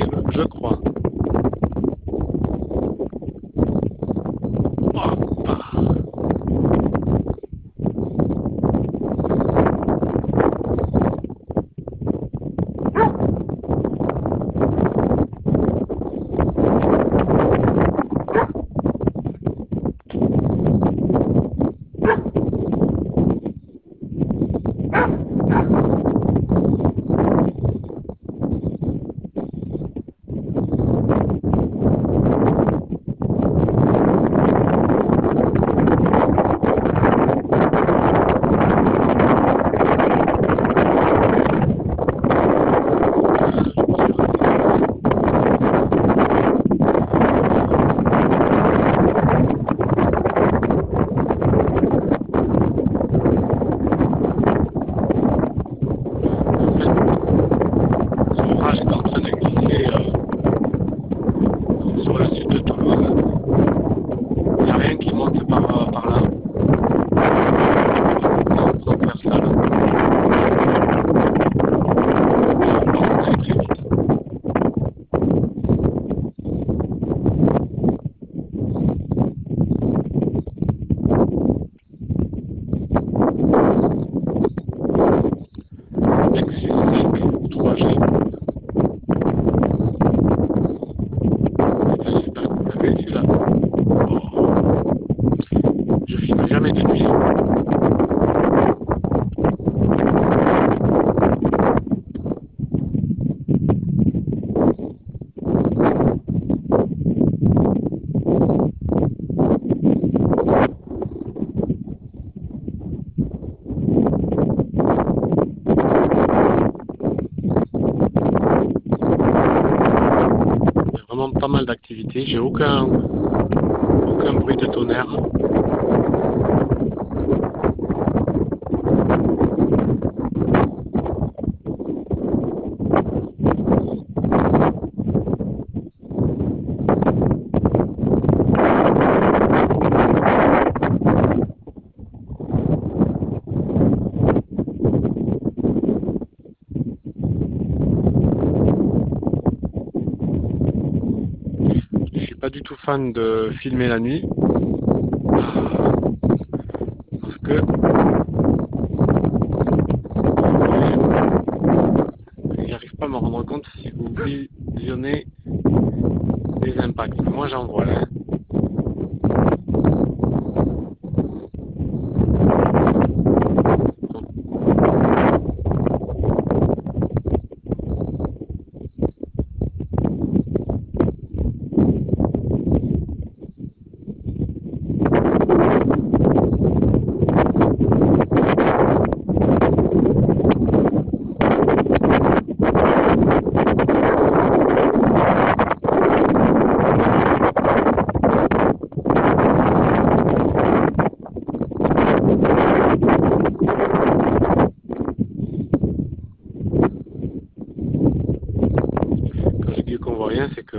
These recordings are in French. live, je crois. Pas mal d'activités, j'ai aucun bruit de tonnerre. Du tout fan de filmer la nuit parce que j'arrive pas à me rendre compte si vous visionnez les impacts. Moi j'en vois là.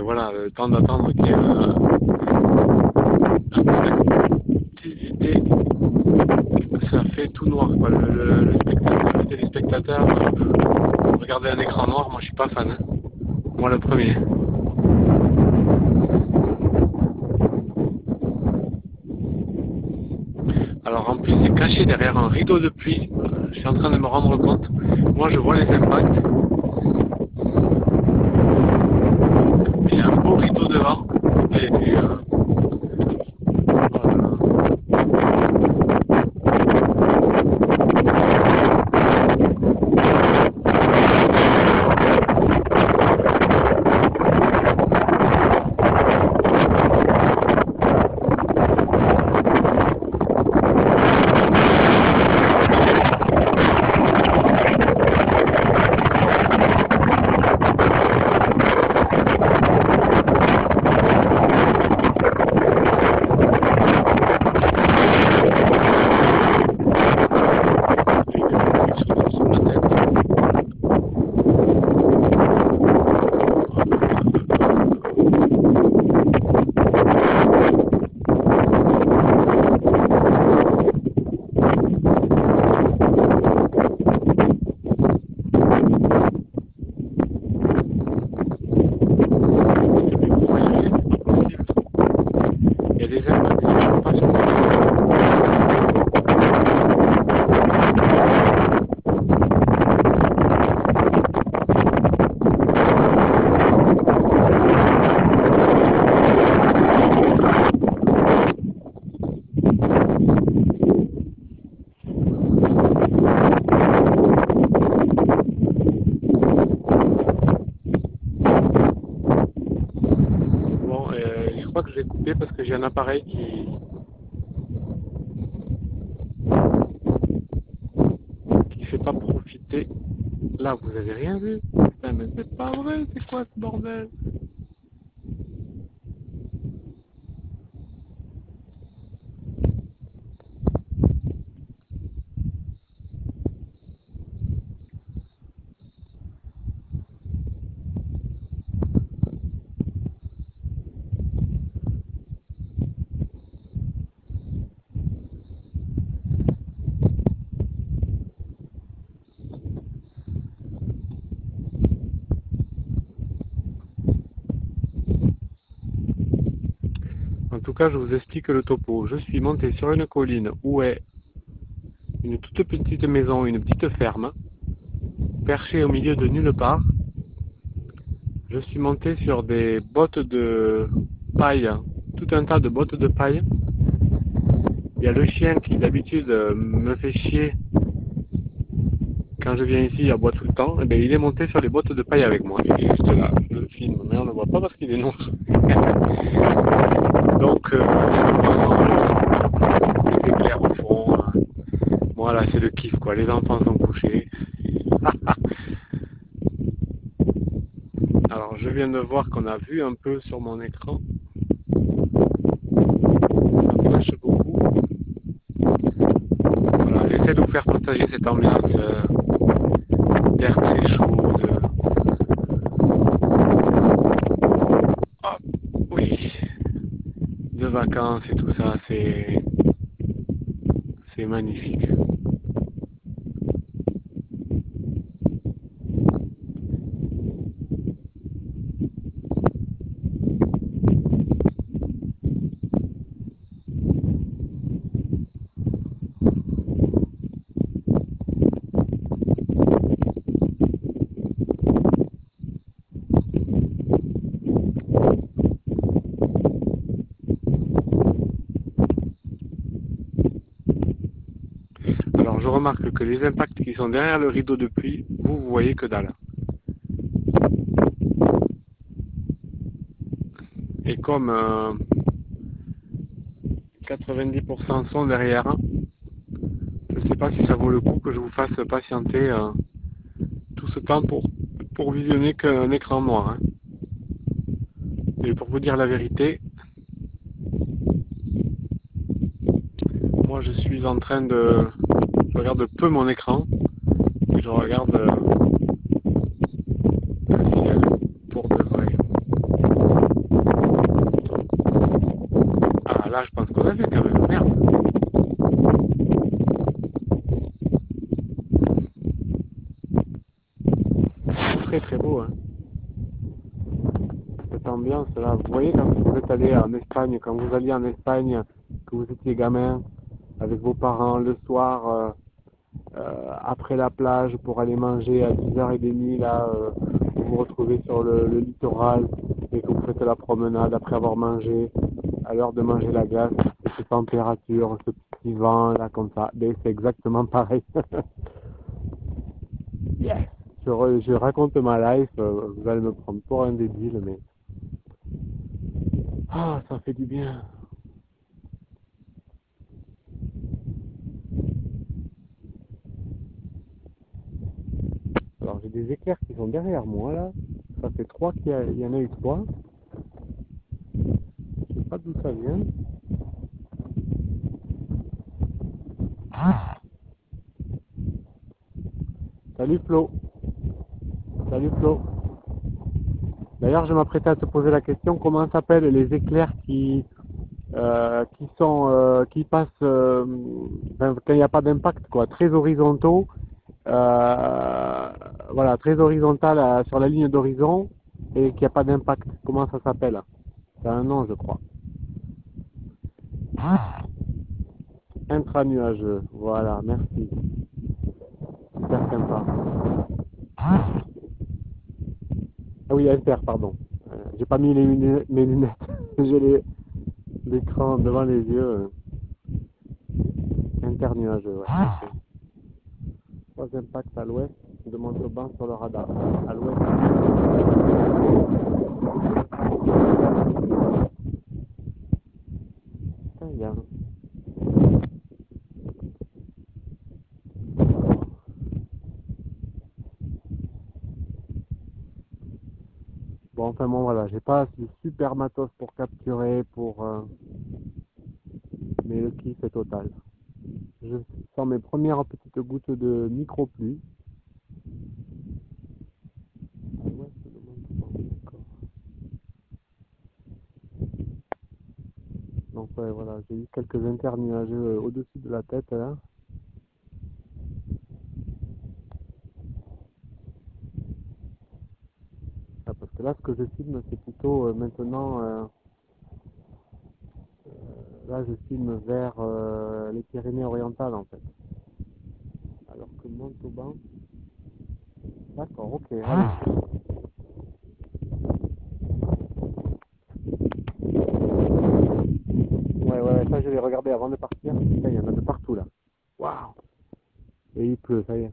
Voilà, le temps d'attendre qu'il y ait l'activité, ça fait tout noir, quoi. Le téléspectateur, regarder un écran noir, moi je suis pas fan, hein. Moi le premier. Alors en plus c'est caché derrière un rideau de pluie, je suis en train de me rendre compte, moi je vois les impacts. crois que je vais couper parce que j'ai un appareil qui fait pas profiter. Là, vous avez rien vu. Putain, mais c'est pas vrai, c'est quoi ce bordel? En tout cas, je vous explique le topo. Je suis monté sur une colline où est une toute petite maison, une petite ferme, perchée au milieu de nulle part. Je suis monté sur des bottes de paille, tout un tas de bottes de paille. Il y a le chien qui d'habitude me fait chier quand je viens ici, il aboie tout le temps. Et bien, il est monté sur les bottes de paille avec moi. Il est juste là, je le filme, mais on ne le voit pas parce qu'il est noir. Donc, c'est clair au fond. Voilà, c'est le kiff quoi. Les enfants sont couchés. Alors, je viens de voir qu'on a vu un peu sur mon écran. Ça flash beaucoup. Voilà, j'essaie de vous faire partager cette ambiance d'air très chaud. Vacances et tout ça, c'est magnifique. Remarque que les impacts qui sont derrière le rideau de pluie, vous voyez que dalle. Et comme 90% sont derrière, je ne sais pas si ça vaut le coup que je vous fasse patienter tout ce temps pour visionner qu'un écran noir. Et pour vous dire la vérité, moi je suis en train de... Je regarde peu mon écran et je regarde le ciel pour de vrai. Ah là, je pense qu'on a fait quand même. Merde. Très très beau. Hein. Cette ambiance là, vous voyez quand vous êtes allé en Espagne, quand vous alliez en Espagne, que vous étiez gamin avec vos parents le soir. Après la plage pour aller manger à 10h30 là, vous vous retrouvez sur le littoral et que vous faites la promenade après avoir mangé, à l'heure de manger la glace, cette température, ce petit vent là comme ça, c'est exactement pareil. Yes. Je raconte ma life, vous allez me prendre pour un débile mais ah, ça fait du bien. Alors j'ai des éclairs qui sont derrière moi là, ça fait 3 qu'il y en a eu 3. Je sais pas d'où ça vient. Ah. Salut Flo. Salut Flo. D'ailleurs je m'apprêtais à te poser la question, comment s'appellent les éclairs qui passent quand il n'y a pas d'impact quoi, très horizontaux. Voilà, très horizontale sur la ligne d'horizon et qui n'a pas d'impact. Comment ça s'appelle? Ça a un nom, je crois. Intranuageux. Voilà, merci. Super sympa. Ah oui, inter, pardon. J'ai pas mis mes lunettes. J'ai l'écran devant les yeux. Internuageux, ouais. Trois impacts à l'ouest de Montauban sur le radar. À l'ouest. enfin bon voilà, j'ai pas ce super matos pour capturer, pour mais le kiff est total. Je sens mes premières petites gouttes de micro-pluie. Donc ouais, voilà, j'ai eu quelques internuageux au-dessus de la tête là. Ah, parce que là ce que je filme c'est plutôt maintenant là je filme vers les Pyrénées-Orientales en fait. Alors que Montauban. D'accord, ok, allez. Ça, je vais regarder avant de partir. Putain, il y en a de partout là. Waouh! Et il pleut, ça y est.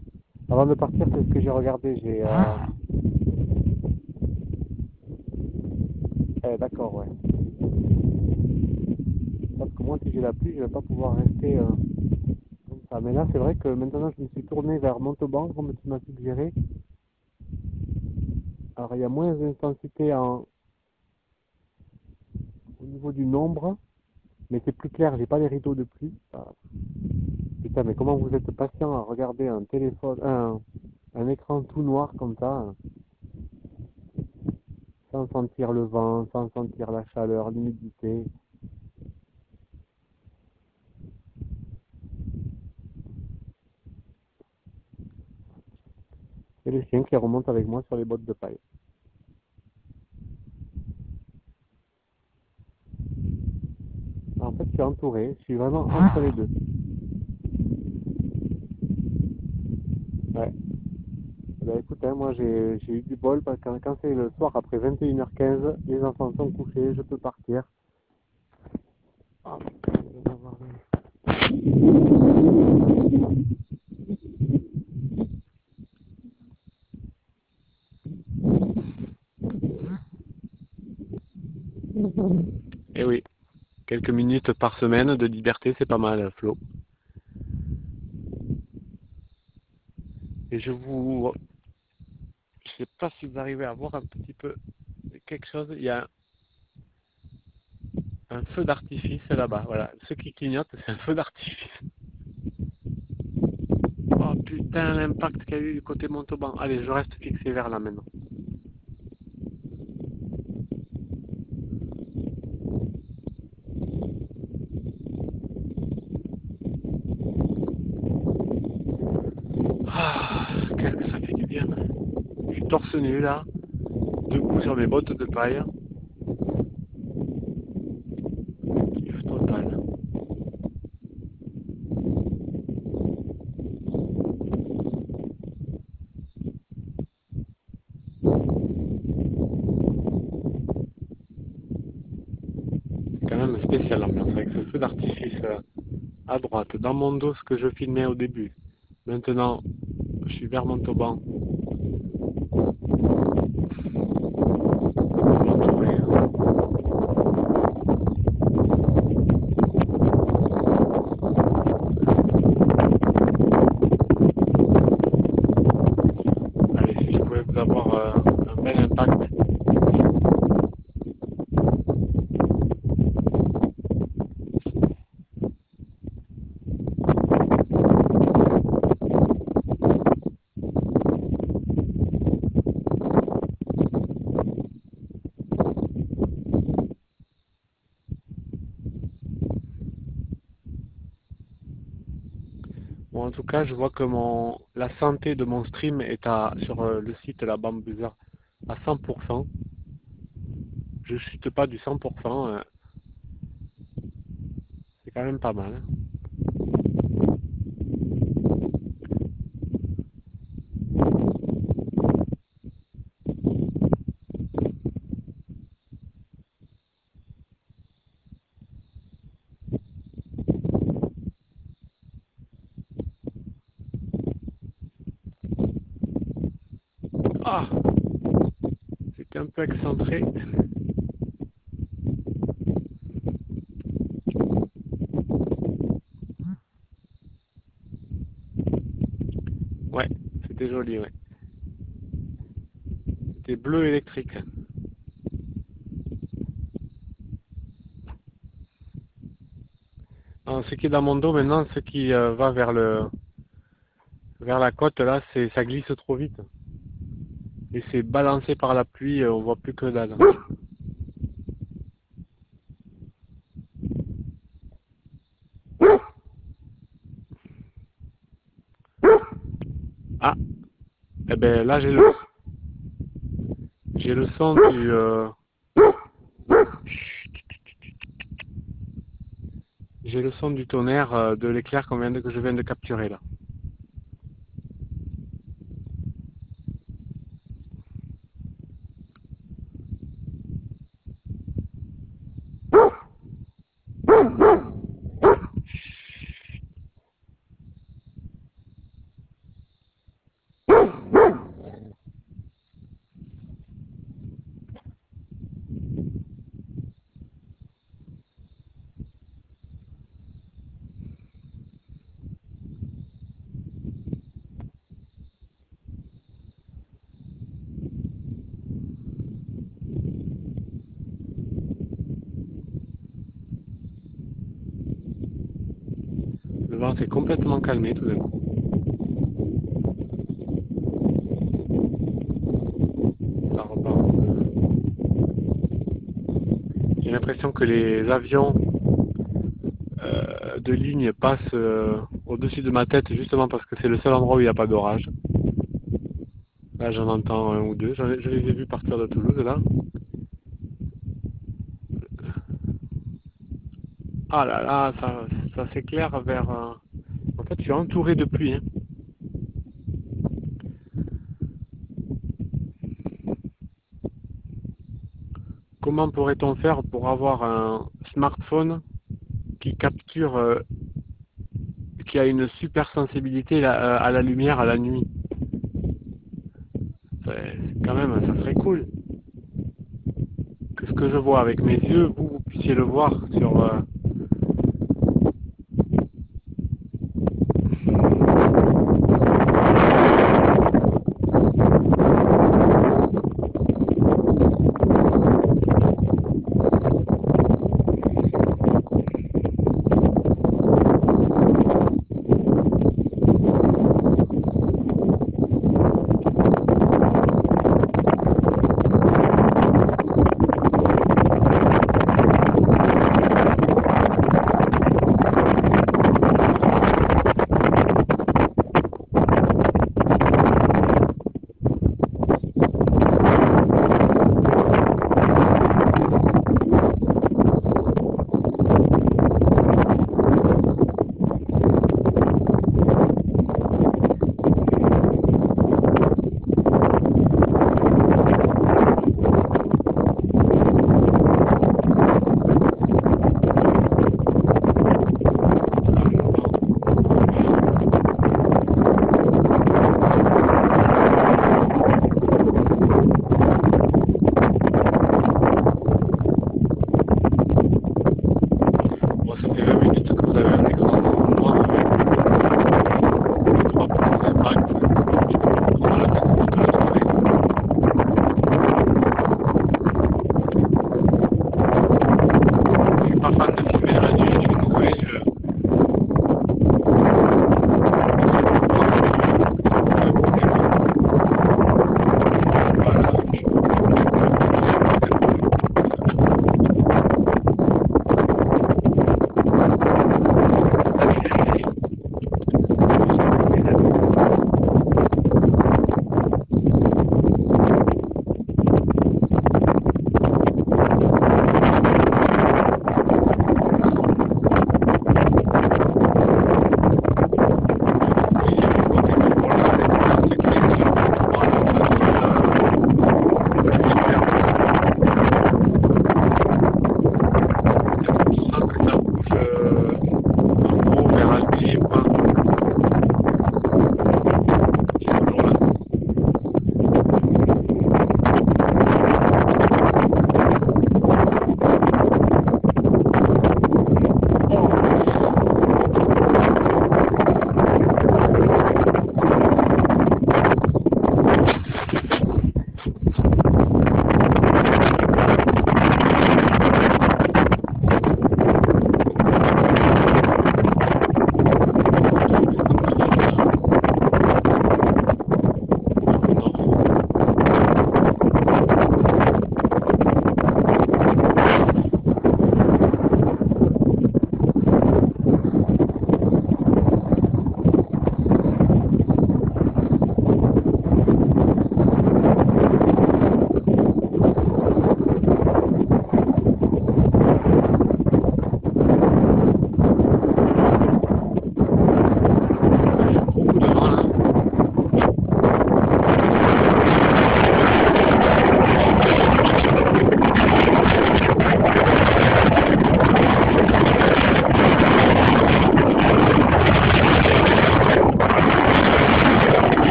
Avant de partir, c'est ce que j'ai regardé. J'ai. D'accord, ouais. Parce que moi, si j'ai la pluie, je vais pas pouvoir rester comme ça. Mais là, c'est vrai que maintenant, je me suis tourné vers Montauban, comme tu m'as suggéré. Alors, il y a moins d'intensité au niveau du nombre. Mais c'est plus clair, j'ai pas les rideaux de pluie. Ah. Putain, mais comment vous êtes patient à regarder un téléphone, un écran tout noir comme ça, sans sentir le vent, sans sentir la chaleur, l'humidité. Et le chien qui remonte avec moi sur les bottes de paille. En fait, je suis entouré, je suis vraiment entre les deux. Ouais. Bah écoute, hein, moi j'ai eu du bol parce que quand c'est le soir après 21h15, les enfants sont couchés, je peux partir. Oh, putain, je vais avoir... Eh oui. Quelques minutes par semaine de liberté, c'est pas mal, Flo. Et je sais pas si vous arrivez à voir un petit peu quelque chose. Il y a un feu d'artifice là-bas. Voilà, ce qui clignote, c'est un feu d'artifice. Oh putain, l'impact qu'il y a eu du côté Montauban. Allez, je reste fixé vers là maintenant. Torse nu là, debout sur mes bottes de paille. Kiff total. C'est quand même spécial l'ambiance avec ce feu d'artifice à droite. Dans mon dos, ce que je filmais au début. Maintenant, je suis vers Montauban. En tout cas, je vois que la santé de mon stream est sur le site la BamBuzer à 100%. Je chute pas du 100%. C'est quand même pas mal. Hein. Ah, c'était un peu excentré. Ouais, c'était joli, ouais. C'était bleu électrique. ce qui est dans mon dos maintenant, ce qui va vers la côte là, c'est ça glisse trop vite. Et c'est balancé par la pluie, on voit plus que dalle. Ah, eh ben là j'ai le son du j'ai le son du tonnerre de l'éclair que je viens de capturer là. Le vent s'est complètement calmé tout d'un coup. Ça repart. J'ai l'impression que les avions de ligne passent au-dessus de ma tête justement parce que c'est le seul endroit où il n'y a pas d'orage. Là j'en entends un ou deux. Je les ai vus partir de Toulouse là. Ah là là, ça s'éclaire vers... En fait, je suis entouré de pluie. Hein. Comment pourrait-on faire pour avoir un smartphone qui capture... qui a une super sensibilité à la lumière, à la nuit? Quand même, ça serait cool. Que ce que je vois avec mes yeux, vous puissiez le voir sur...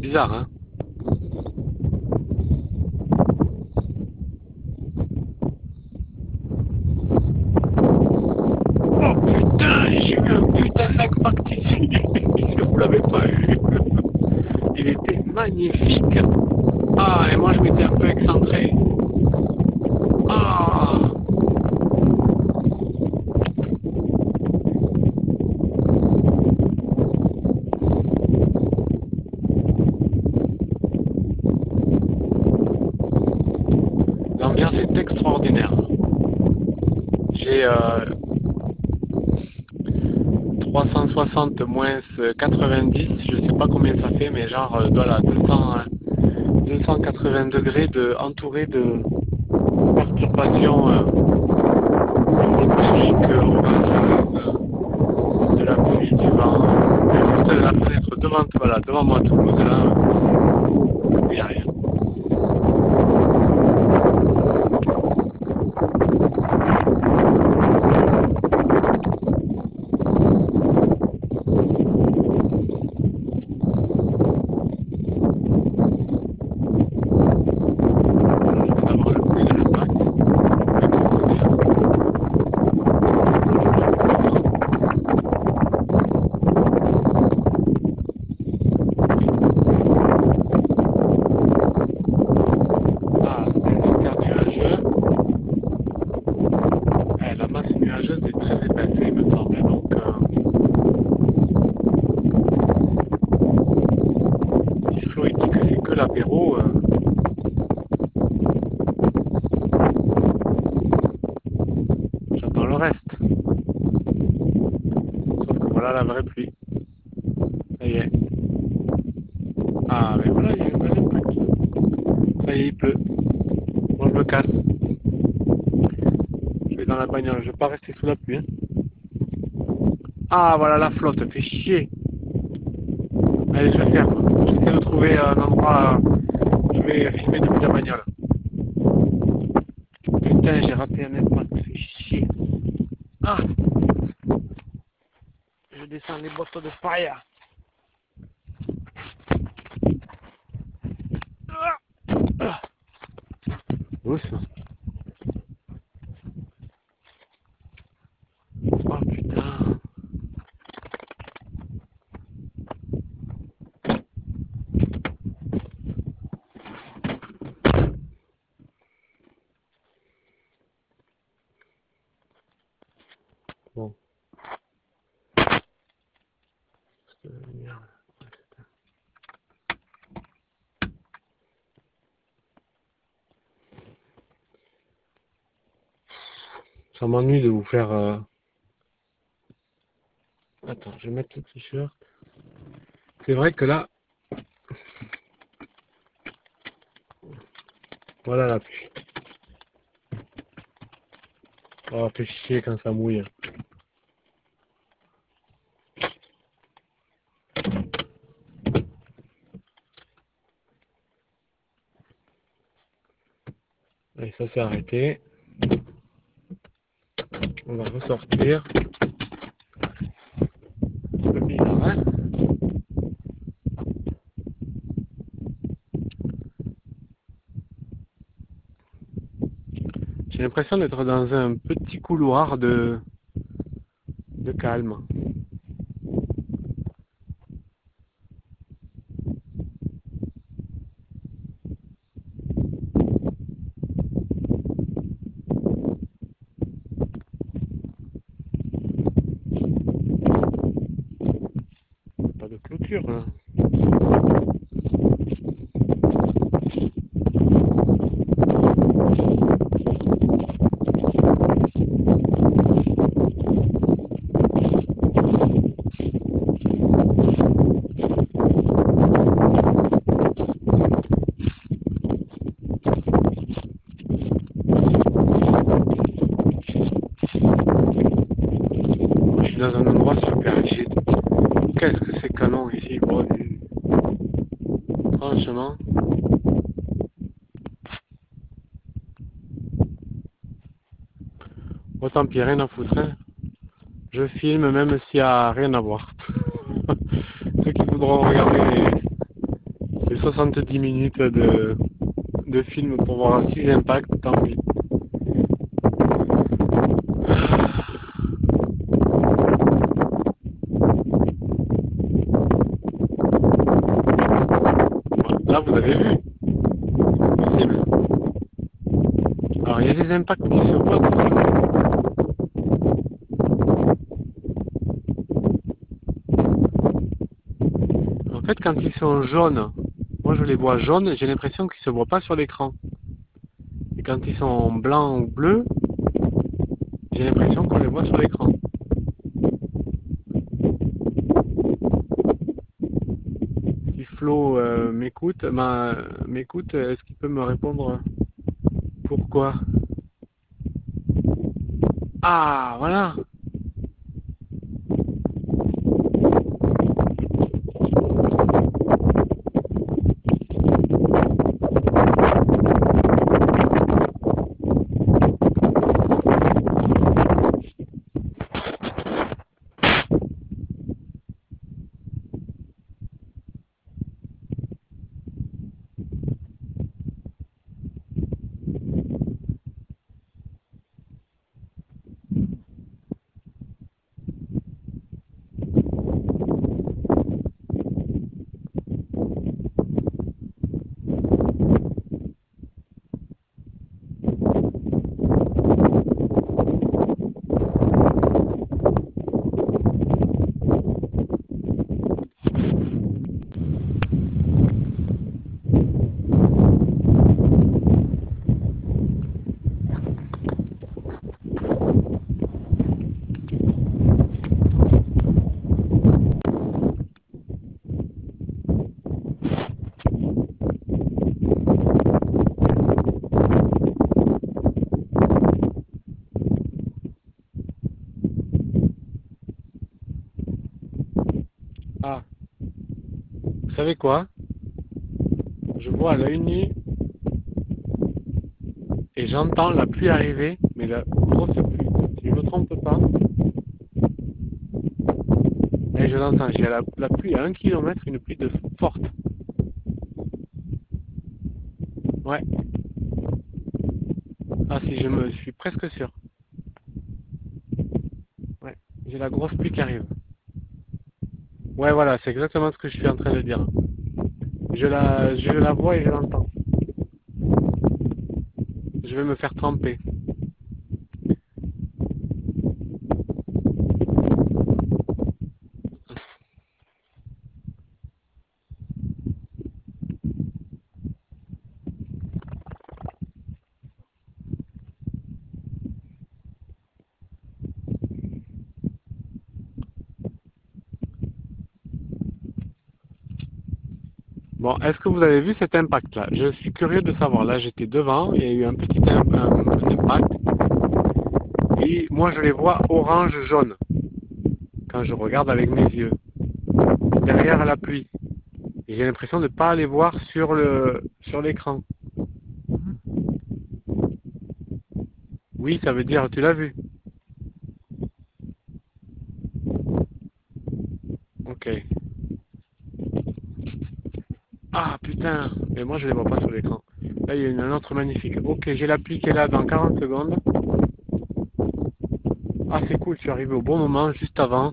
C'est bizarre, hein? Oh putain, j'ai eu un putain de lac Martinique. Je vous l'avais pas vu. Il était magnifique. Ah, et moi je m'étais un peu excentré. Ah. L'ambiance est extraordinaire. J'ai 360 moins 90, je sais pas combien ça fait, mais genre voilà, 280 degrés de, entouré de perturbations électriques, de la pluie, du vent, juste de la fenêtre devant, voilà, devant moi, Toulouse, là, il n'y a rien. J'attends le reste. Sauf que voilà la vraie pluie. Ça y est. Ah mais voilà, il y a une vraie pluie. Ça y est, il pleut. Moi je me casse. Je vais dans la bagnole, je vais pas rester sous la pluie. Hein. Ah voilà la flotte, fait chier. Allez, je vais faire. J'essaie de trouver un endroit. Je vais filmer depuis la bagnole. Putain, j'ai raté un impact, c'est chier. Ah, je descends les bosses de fire. Ah. Où ça? Oh putain. Bon. Ça m'ennuie de vous faire... Attends, je vais mettre le t-shirt. C'est vrai que là... Voilà la pluie. Oh, fait chier quand ça mouille. Allez, ça s'est arrêté. On va ressortir. C'est un peu bizarre, hein? J'ai l'impression d'être dans un petit couloir de calme. De clôture là. Je suis dans un endroit super rigide. Qu'est-ce que c'est canon ici, bon, franchement. Autant pis, rien à foutre. Hein. Je filme même s'il n'y a rien à voir. Ceux qui voudront regarder 70 minutes de film pour voir un 6 impact, tant pis. Là, vous avez vu. Possible. Alors, il y a des impacts qui se posent. En fait, quand ils sont jaunes, moi je les vois jaunes, j'ai l'impression qu'ils ne se voient pas sur l'écran. Et quand ils sont blancs ou bleus, j'ai l'impression qu'on les voit sur l'écran. Si Flo m'écoute, est-ce qu'il peut me répondre pourquoi? Ah, voilà! Vous savez quoi? Je vois à l'œil nu et j'entends la pluie arriver, mais la grosse pluie, si je ne me trompe pas. Et je l'entends, j'ai la pluie à 1 km, une pluie de forte. Ouais. Ah si, je suis presque sûr. Ouais, j'ai la grosse pluie qui arrive. Ouais, voilà, c'est exactement ce que je suis en train de dire. Je la vois et je l'entends. Je vais me faire tremper. Bon, est-ce que vous avez vu cet impact-là? Je suis curieux de savoir. Là, j'étais devant, il y a eu un petit impact. Et moi, je les vois orange-jaune quand je regarde avec mes yeux. Derrière la pluie. Et j'ai l'impression de ne pas les voir sur l'écran. Oui, ça veut dire, tu l'as vu. Ok. Ah putain, mais moi je les vois pas sur l'écran. Là il y a une autre magnifique. Ok, j'ai l'appli qui est là dans 40 secondes. Ah c'est cool, je suis arrivé au bon moment, juste avant.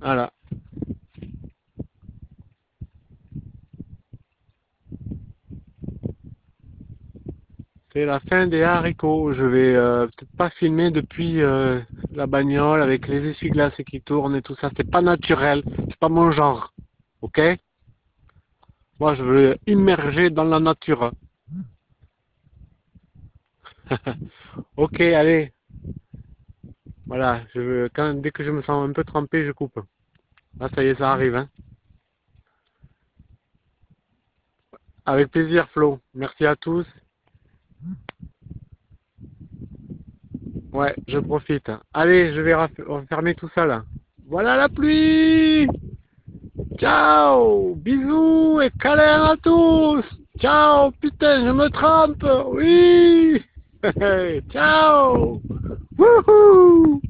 Voilà. C'est la fin des haricots. Je vais peut-être pas filmer depuis la bagnole avec les essuie-glaces qui tournent et tout ça. C'est pas naturel. C'est pas mon genre. Ok? Moi, je veux immerger dans la nature. Ok, allez. Voilà. Dès que je me sens un peu trempé, je coupe. Là, ça y est, ça arrive. Hein. Avec plaisir, Flo. Merci à tous. Ouais, je profite. Allez, je vais refermer tout ça là. Voilà la pluie! Ciao! Bisous et câlins à tous! Ciao! Putain, je me trempe! Oui! Ciao! Wouhou!